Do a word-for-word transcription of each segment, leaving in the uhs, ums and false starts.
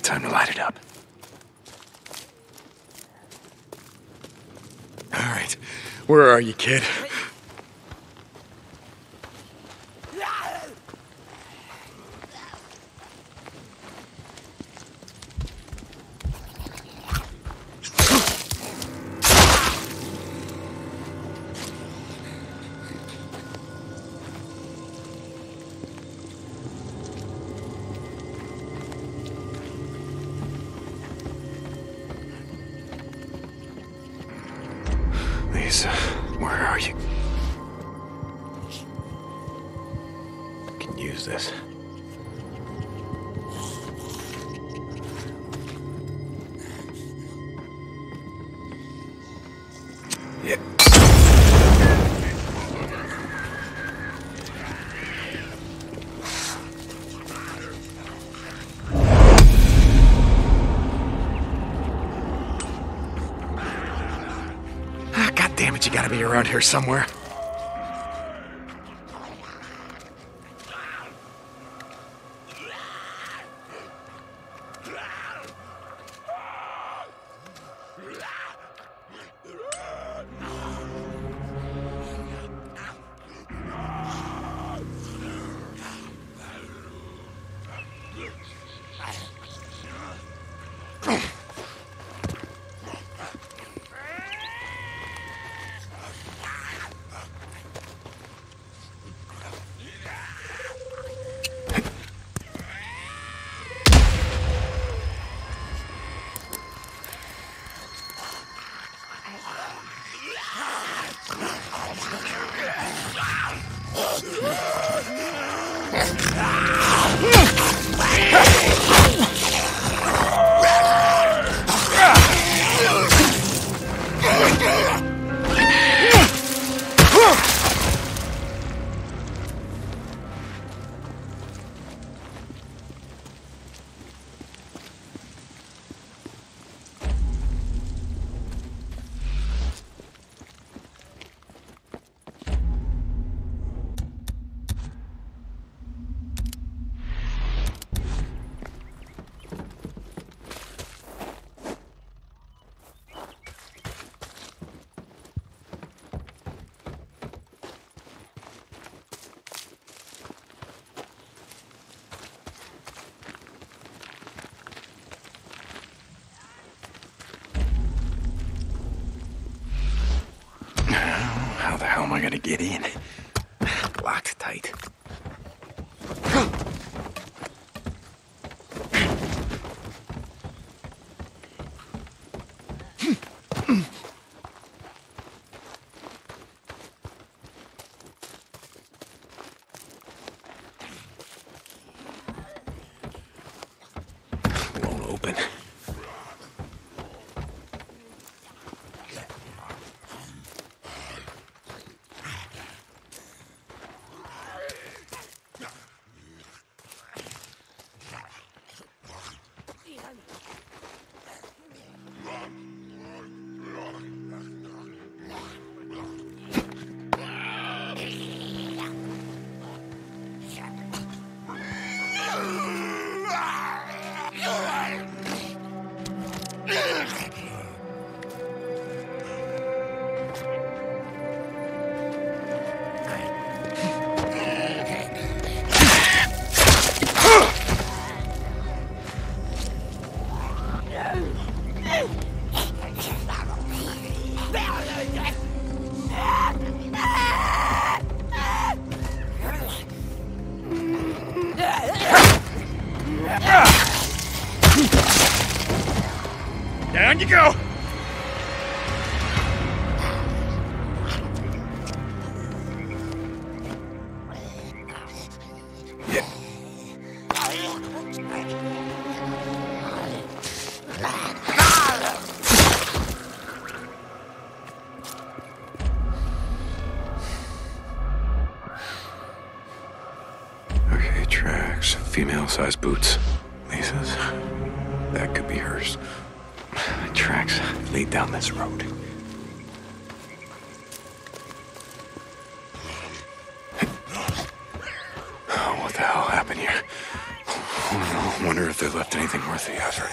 Not time to light it up. All right. Where are you, kid? Where are you? I can use this. Yeah. You gotta be around here somewhere. I gotta get in. Locked tight. Won't open. Down you go! Okay, tracks. Female-sized boots. Lisa's? That could be hers. Tracks lead down this road. Oh, what the hell happened here? I wonder if they left anything worth the effort.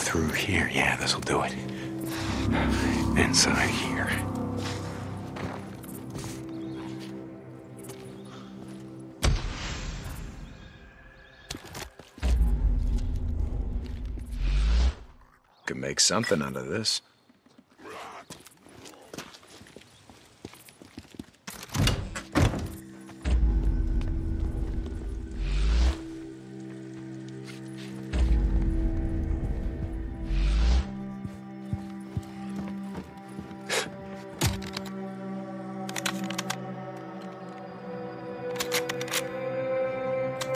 Through here, yeah, this'll do it. Inside here. Could make something out of this.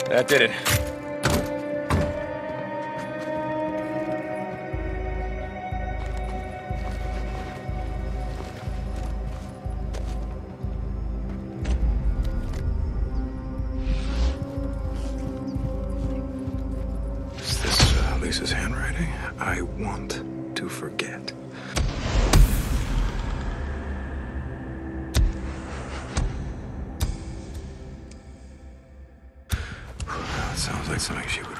That did it. Is this uh, Lisa's handwriting? I want to forget. Sounds like something she would write.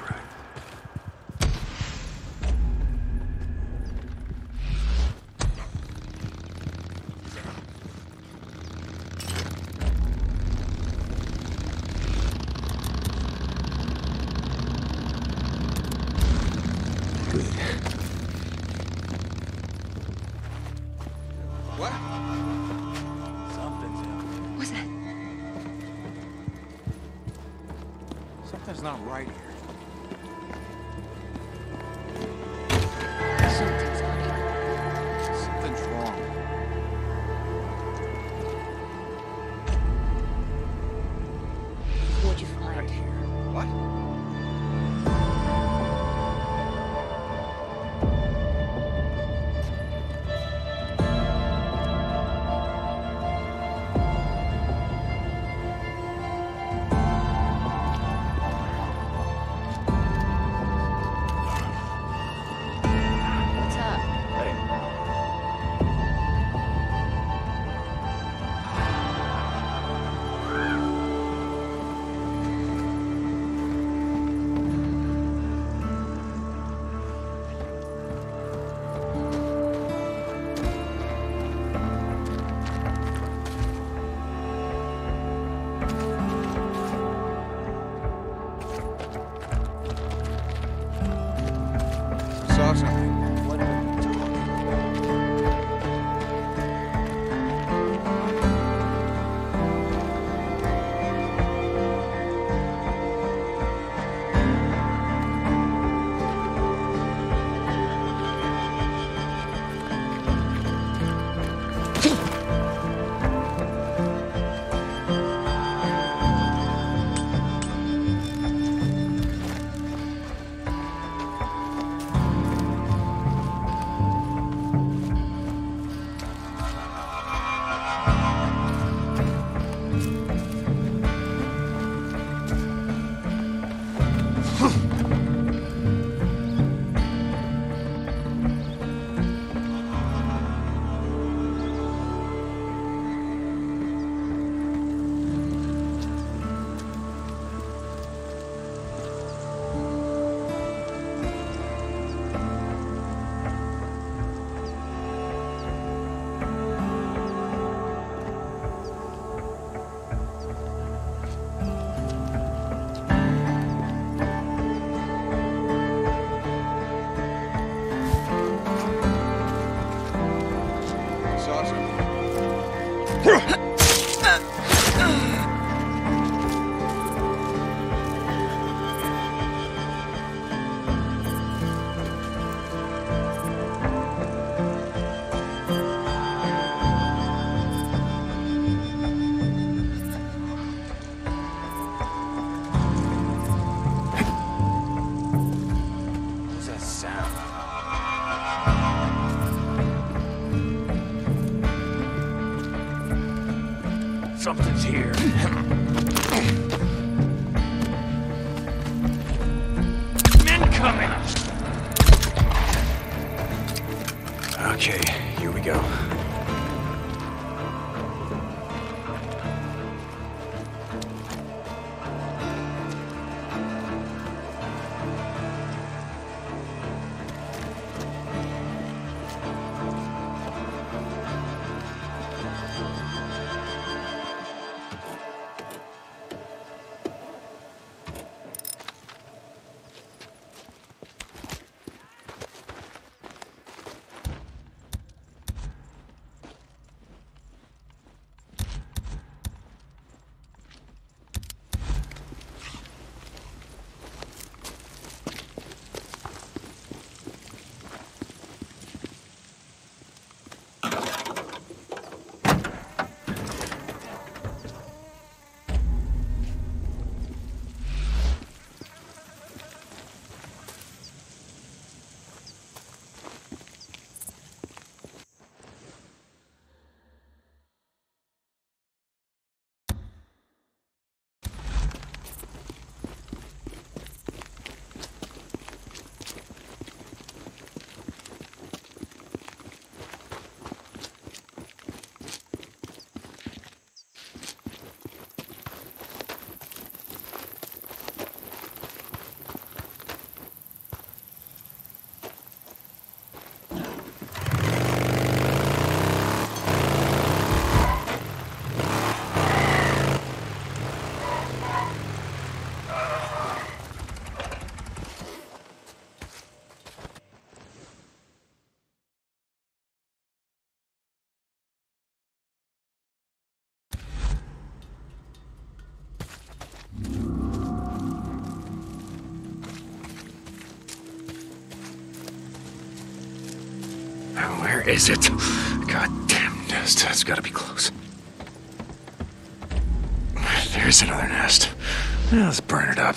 something's here. Men coming! Okay, here we go. Is it? Goddamn nest. That's gotta be close. There's another nest. Now let's burn it up.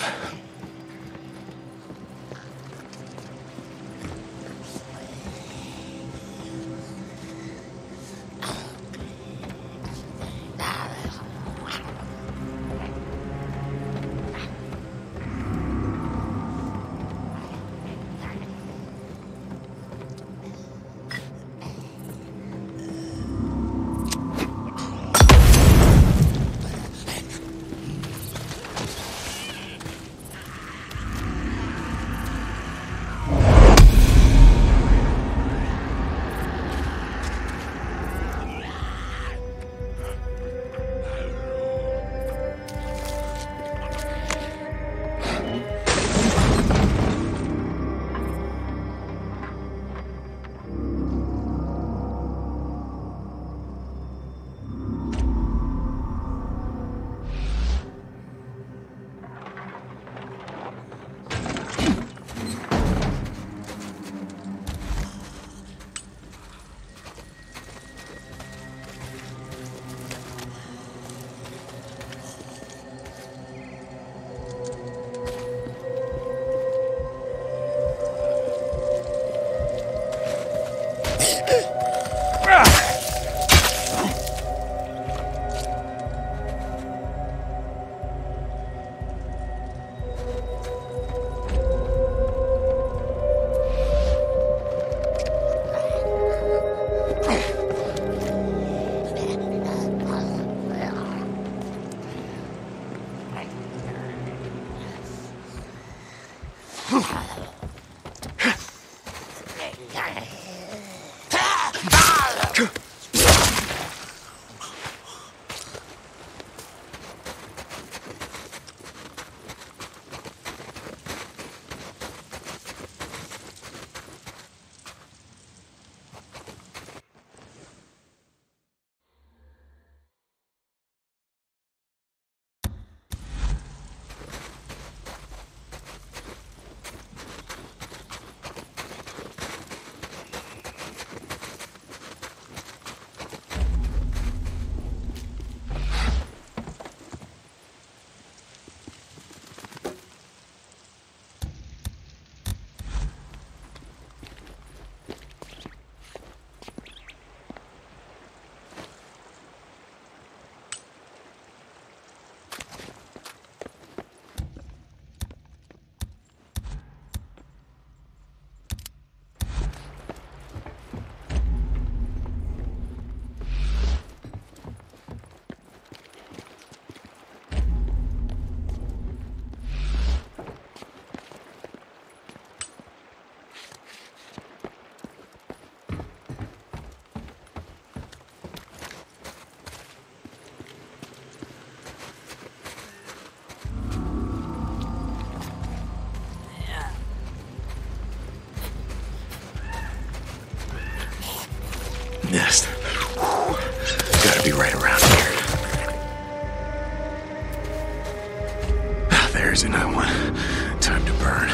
There's another one. Time to burn.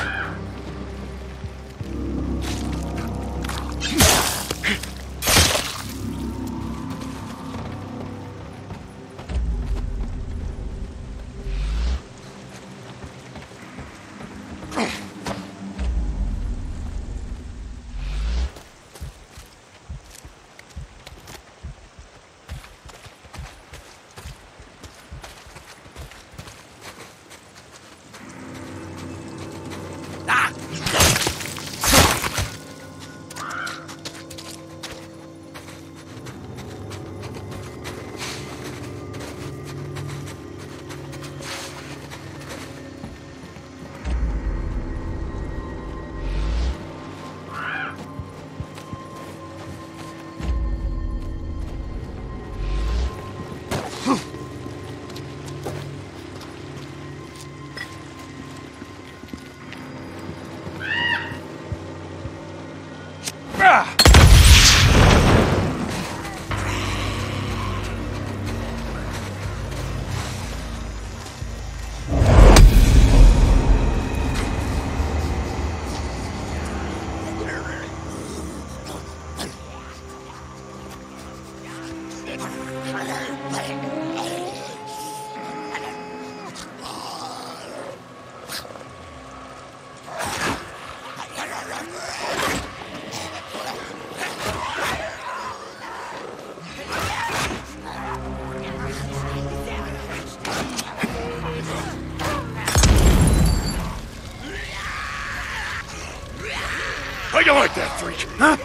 You like that freak, huh?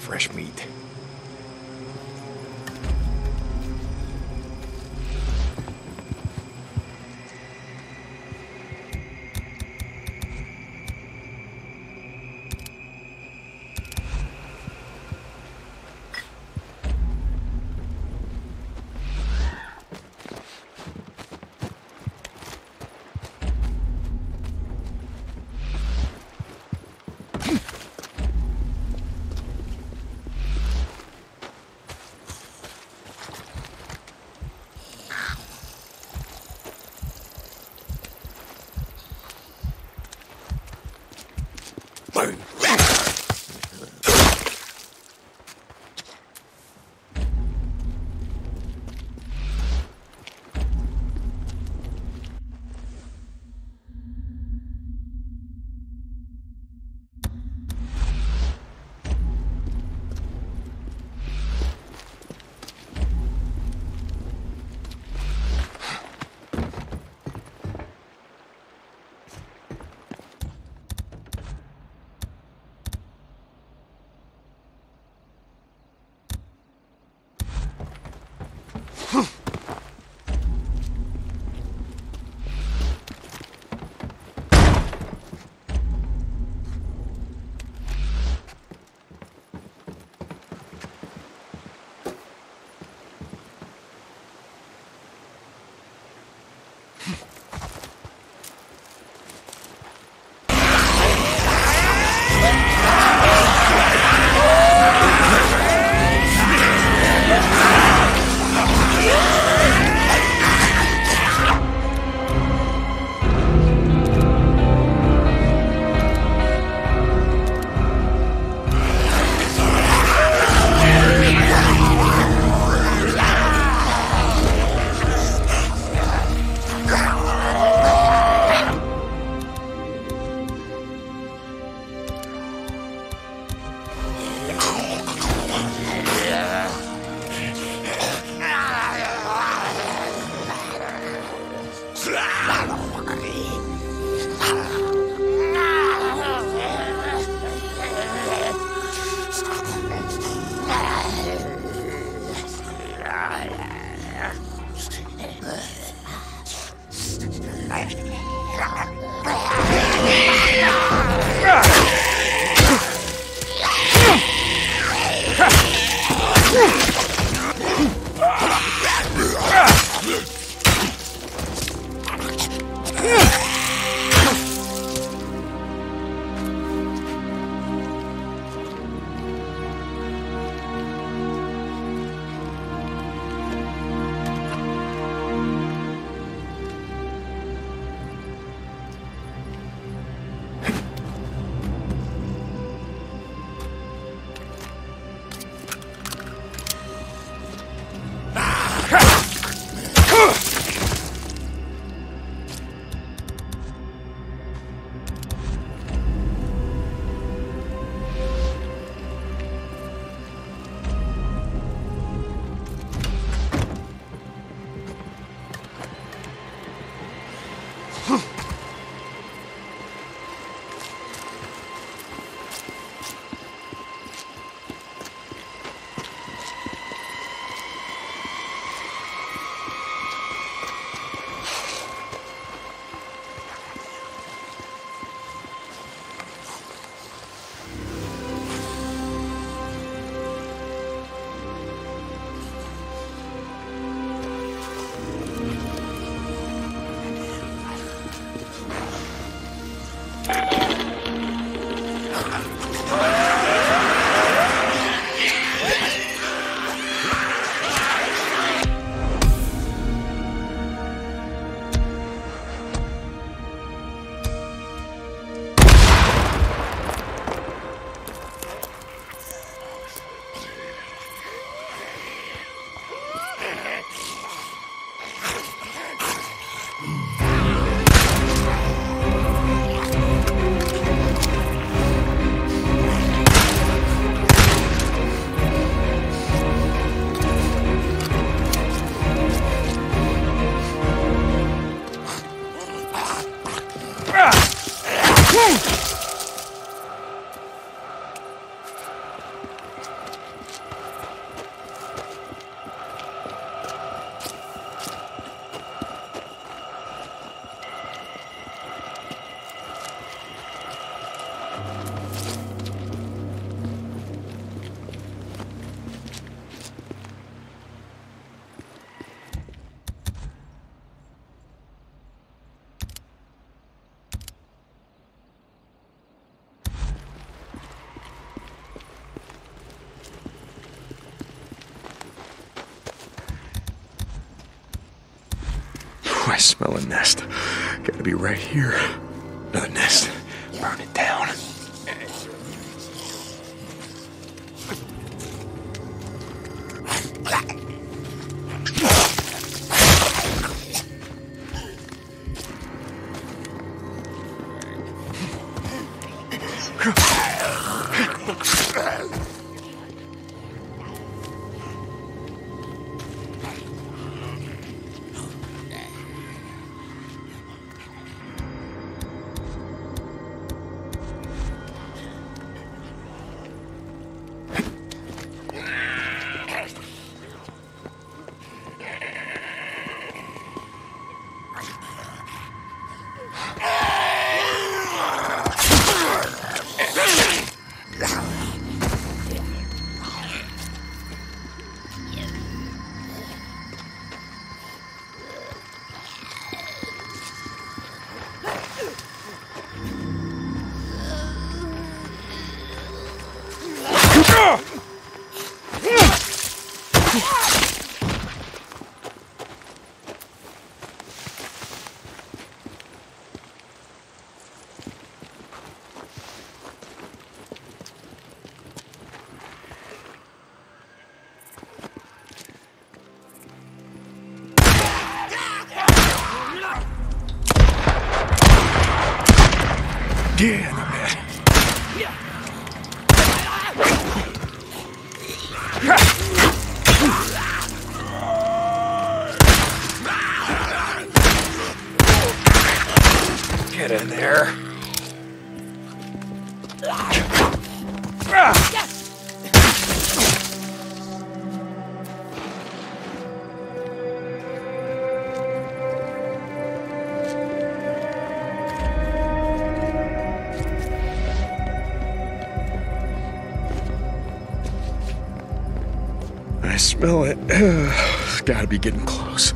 Fresh meat. I smell a nest. Gotta be right here. Another nest. Burn it down. Yeah, not bad. Get in there. Smell it. It's gotta be getting close.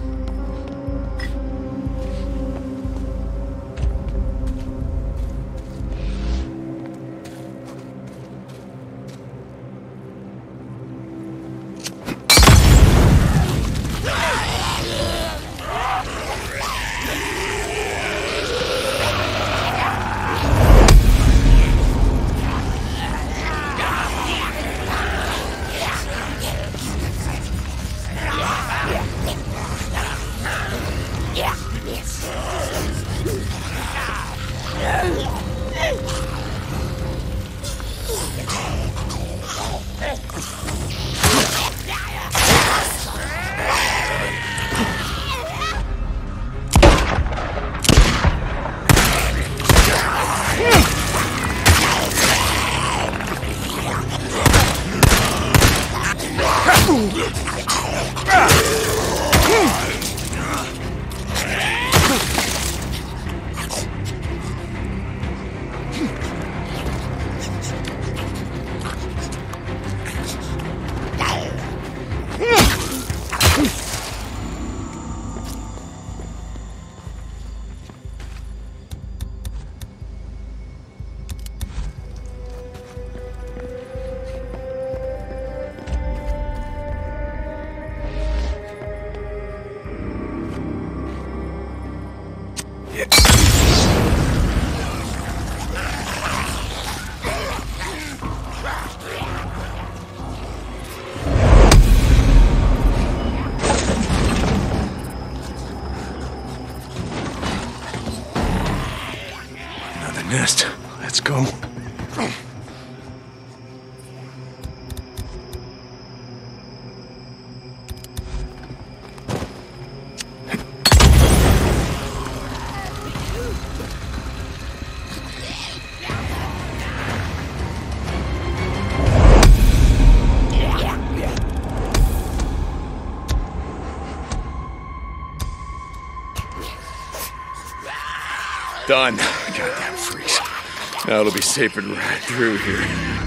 Let's go. Done. Goddamn freaks. Now it'll be safer to ride through here. Now.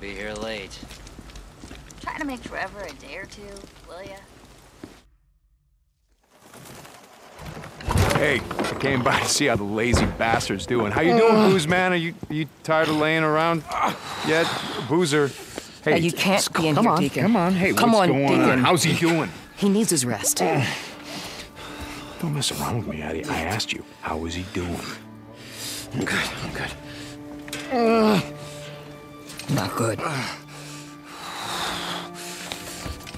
Gonna be here late. Trying to make Trevor a day or two, will ya? Hey, I came by to see how the lazy bastard's doing. How you doing, uh, Booze Man? Are you are you tired of laying around yet, Boozer? Hey, uh, you can't be in come here, on, Deacon. Come on, hey, come what's on, going Deacon. on? How's he doing? He needs his rest. Uh, don't mess around with me, Maddie. I asked you, how is he doing? I'm good. I'm good. Uh, Not good. Uh,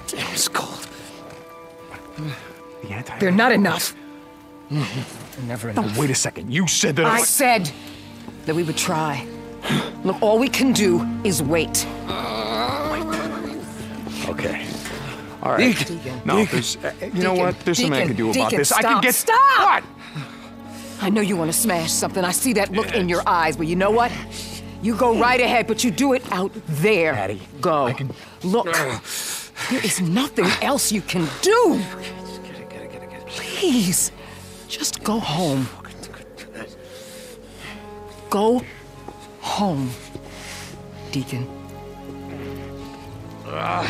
damn, it's cold. The anti. They're not enough. Mm-hmm. Never enough. No, wait a second. You said that I, I said that we would try. Look, all we can do is wait. Uh, wait. Okay. All right. Deacon. No, Deacon. there's. Uh, you Deacon. know what? There's Deacon. something I can do Deacon. about this. Stop. I can get. Stop! What? I know you want to smash something. I see that look yeah. in your eyes. But you know what? You go right ahead, but you do it out there. Maddie, go. I can... Look. Uh, there is nothing else you can do. Just get it, get it, get it, get it. Please. Just go home. Go home, Deacon. Uh,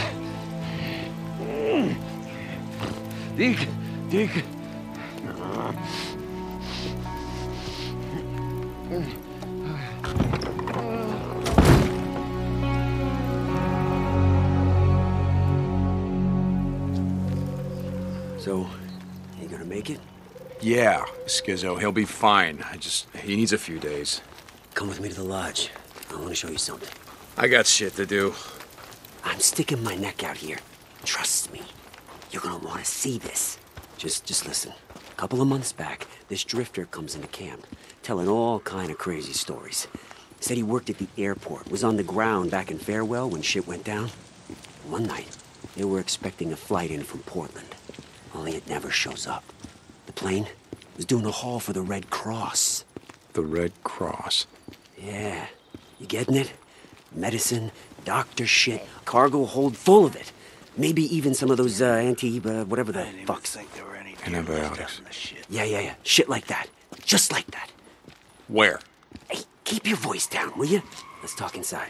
Deacon, Deacon. Uh, so, you gonna make it? Yeah, Skizzo, he'll be fine. I just, he needs a few days. Come with me to the lodge. I want to show you something. I got shit to do. I'm sticking my neck out here. Trust me. You're gonna want to see this. Just, just listen. A couple of months back, this drifter comes into camp, telling all kind of crazy stories. Said he worked at the airport, was on the ground back in Farewell when shit went down. One night, they were expecting a flight in from Portland. Only it never shows up. The plane was doing a haul for the Red Cross. The Red Cross? Yeah. You getting it? Medicine, doctor shit, cargo hold full of it. Maybe even some of those uh, anti, uh, whatever the fuck. Antibiotics. Yeah, yeah, yeah. Shit like that. Just like that. Where? Hey, keep your voice down, will you? Let's talk inside.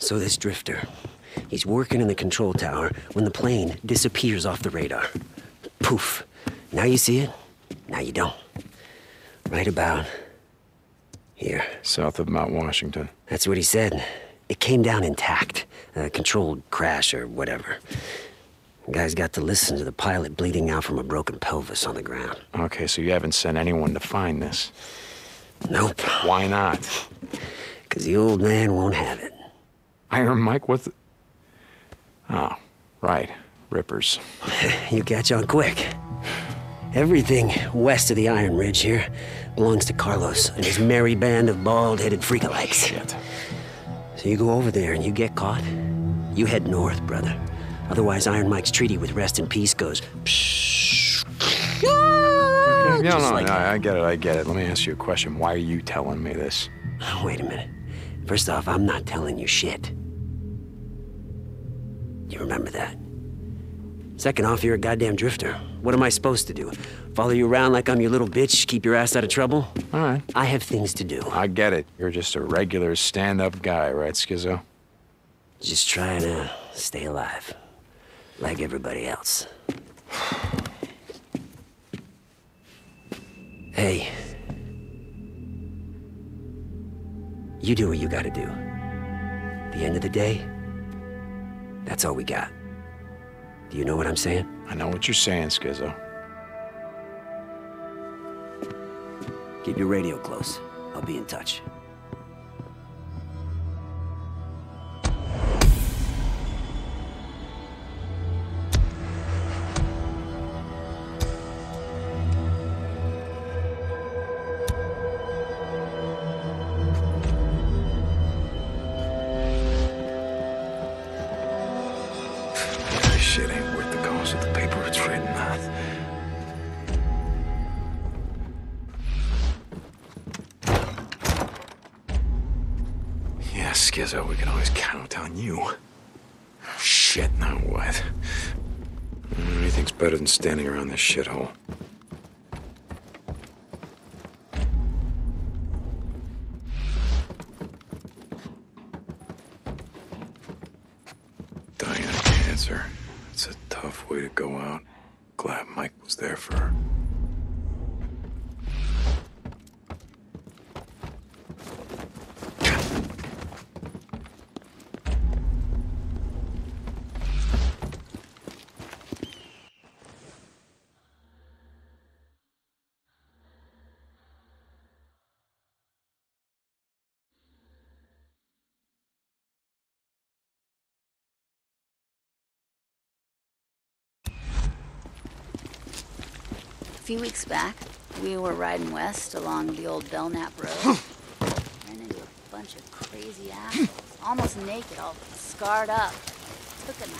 So this drifter, he's working in the control tower when the plane disappears off the radar. Poof. Now you see it, now you don't. Right about here. South of Mount Washington. That's what he said. It came down intact. A controlled crash or whatever. The guy's got to listen to the pilot bleeding out from a broken pelvis on the ground. Okay, so you haven't sent anyone to find this? Nope. Why not? Because the old man won't have it. Iron Mike, what the... Oh, right. Rippers. You catch on quick. Everything west of the Iron Ridge here belongs to Carlos and his merry band of bald-headed freakalikes. Shit. So you go over there and you get caught, you head north, brother. Otherwise, Iron Mike's treaty with Rest in Peace goes... No, no, no, like no, I get it, I get it. Let me ask you a question. Why are you telling me this? Oh, wait a minute. First off, I'm not telling you shit. You remember that? Second off, you're a goddamn drifter. What am I supposed to do? Follow you around like I'm your little bitch, keep your ass out of trouble? All right. I have things to do. I get it. You're just a regular stand-up guy, right, Skizzo? Just trying to stay alive. Like everybody else. Hey. You do what you gotta do. At the end of the day, that's all we got. Do you know what I'm saying? I know what you're saying, Skizzo. Keep your radio close. I'll be in touch. Skizzo, we can always count on you. Oh, shit, now what? Anything's better than standing around this shithole. answer. It's a tough way to go out. Glad Mike was there for her. A few weeks back, we were riding west along the old Belknap Road. Ran into a bunch of crazy assholes, almost naked, all scarred up. Took a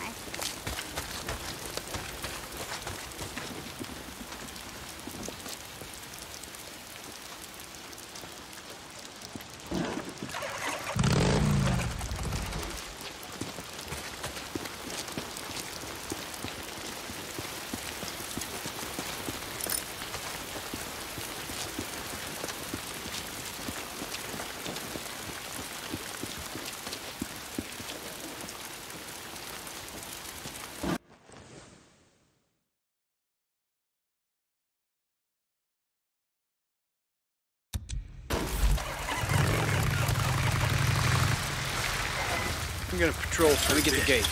I'm gonna patrol. Let me get the gate.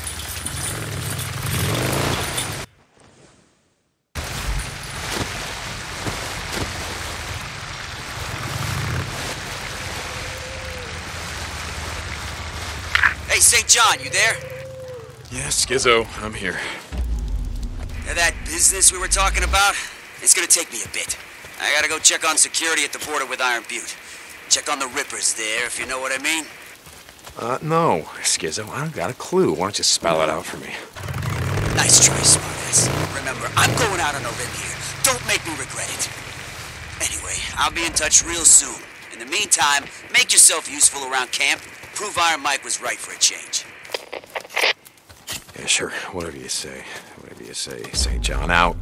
Hey, Saint John, you there? Yeah, Skizzo, I'm here. Now that business we were talking about, it's gonna take me a bit. I gotta go check on security at the border with Iron Butte. Check on the Rippers there, if you know what I mean. Uh, no, Skizzo, I don't got a clue. Why don't you spell it out for me? Nice try, smartass. Remember, I'm going out on a limb here. Don't make me regret it. Anyway, I'll be in touch real soon. In the meantime, make yourself useful around camp. Prove Iron Mike was right for a change. Yeah, sure. Whatever you say. Whatever you say. Saint John out.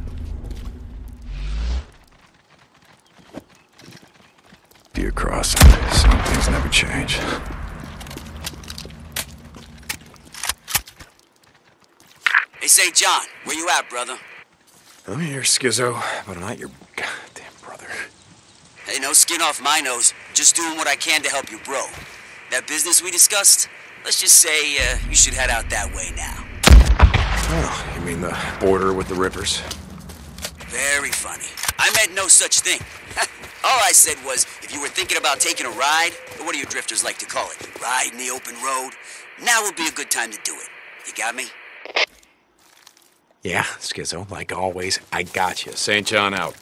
Deer crossing. Some things never change. Hey, Saint John, where you at, brother? I'm here, Skizzo, but I'm not your goddamn brother. Hey, no skin off my nose. Just doing what I can to help you, bro. That business we discussed? Let's just say uh, you should head out that way now. Oh, you mean the border with the Rippers? Very funny. I meant no such thing. All I said was, if you were thinking about taking a ride, or what do you drifters like to call it? Ride in the open road? Now would be a good time to do it. You got me? Yeah, Skizzo, like always, I got you. Saint John out.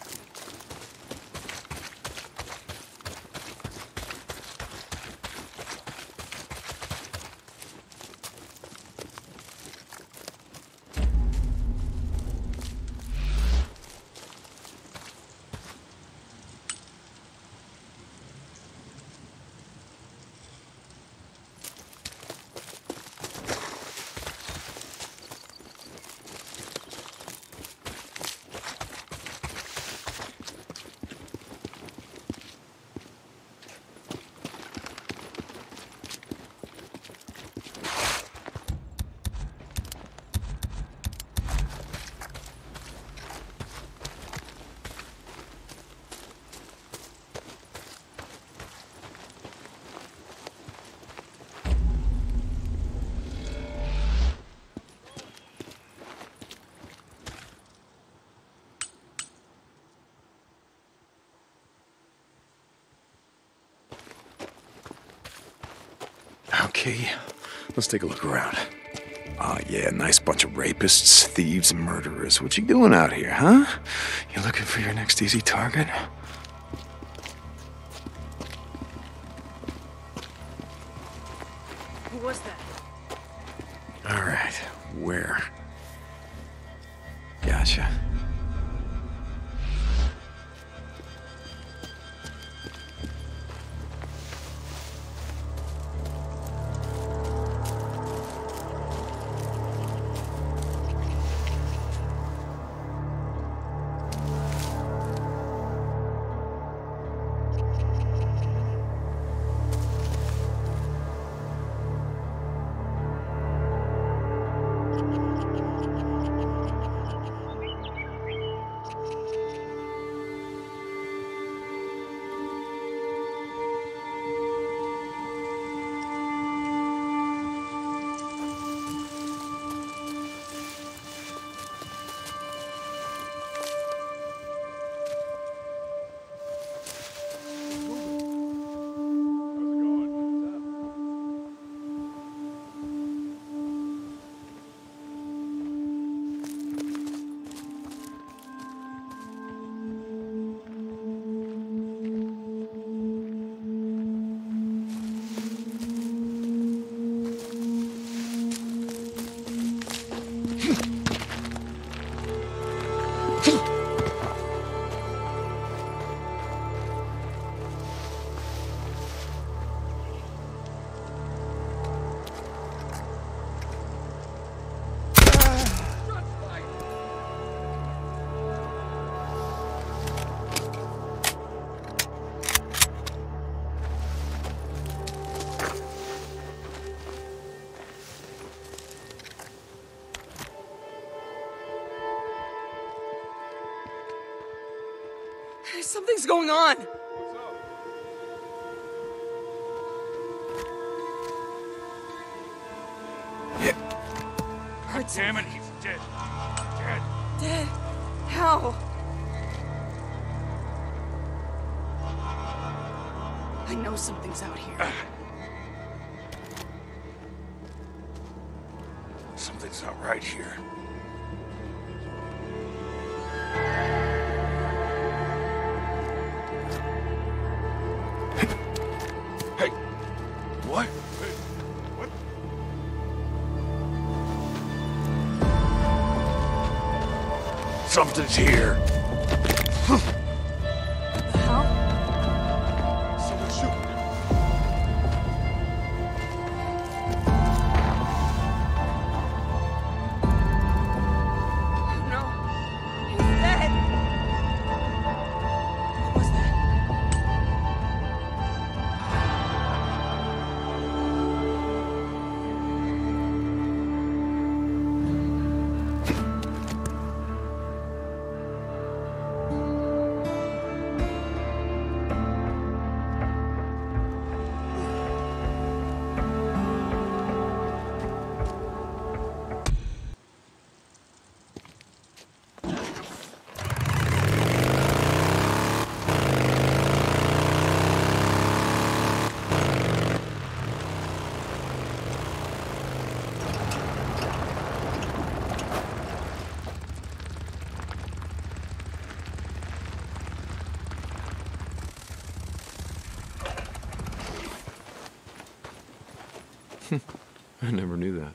Okay, let's take a look around. Ah, uh, yeah, nice bunch of rapists, thieves, and murderers. What you doing out here, huh? You looking for your next easy target? Who was that? All right, where? Gotcha. Something's going on! What's up? Yeah. Hurts. Damn it, he's dead. Dead. Dead? How? I know something's out here. Uh, something's not right here. Something's here. Huh. What the hell? Someone's shooting. No. He's dead. What was that? I never knew that.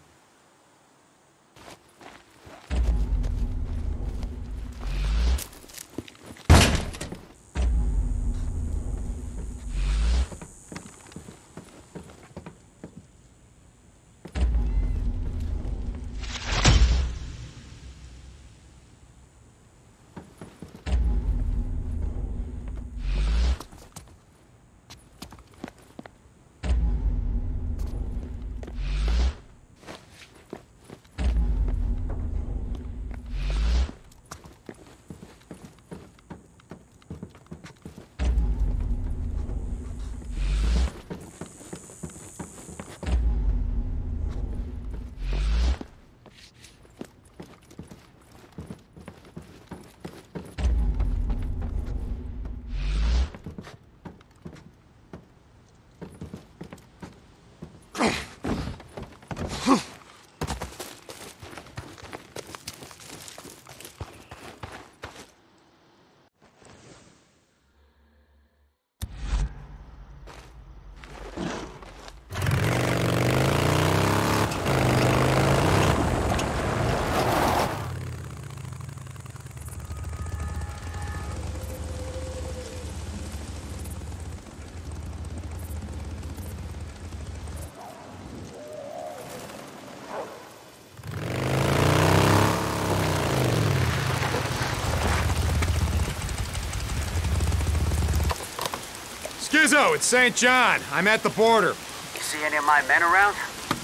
Skizzo, it's Saint John. I'm at the border. You see any of my men around?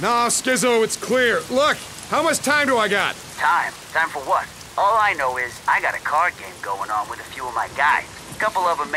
No, Skizzo, it's clear. Look, How much time do I got? Time? Time for what? All I know is I got a card game going on with a few of my guys. A couple of them